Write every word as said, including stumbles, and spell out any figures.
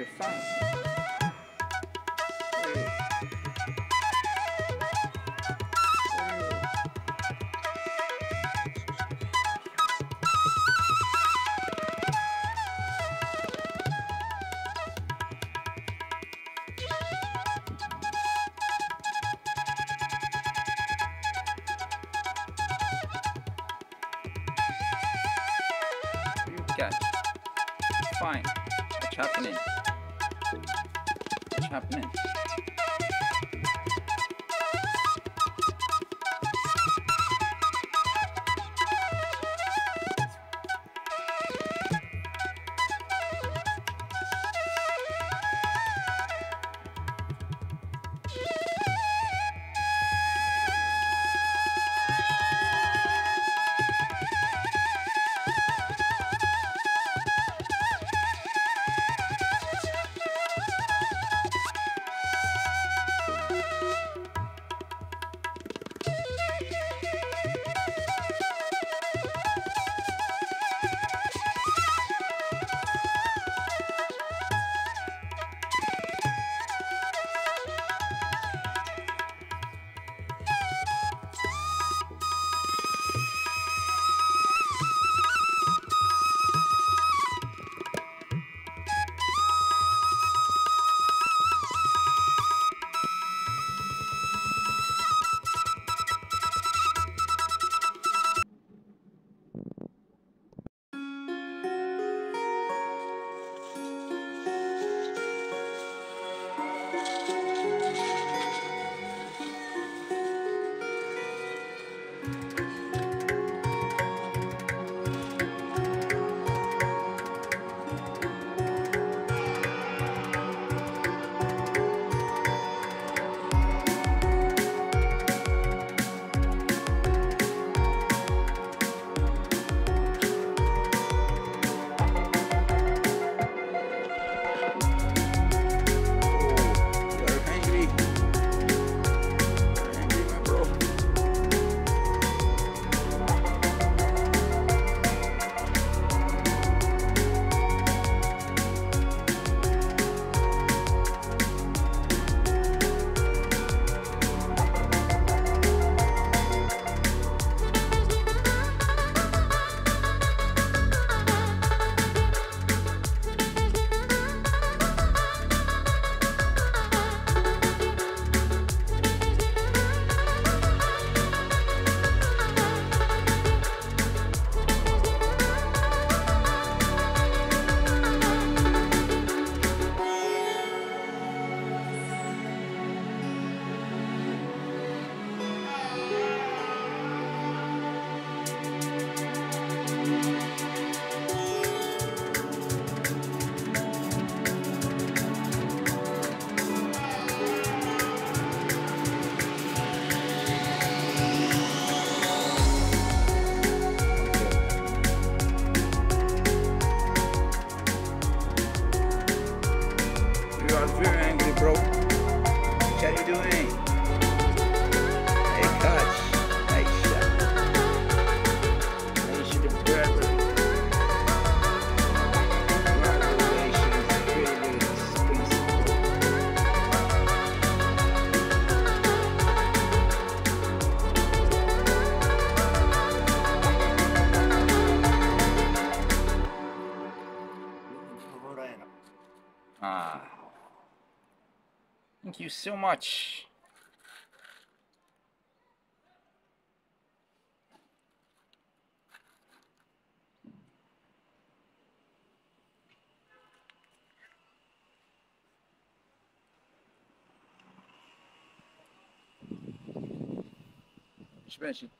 your phone. Guys, it's fine. What's happening? What's happening? Ah, thank you so much. Especially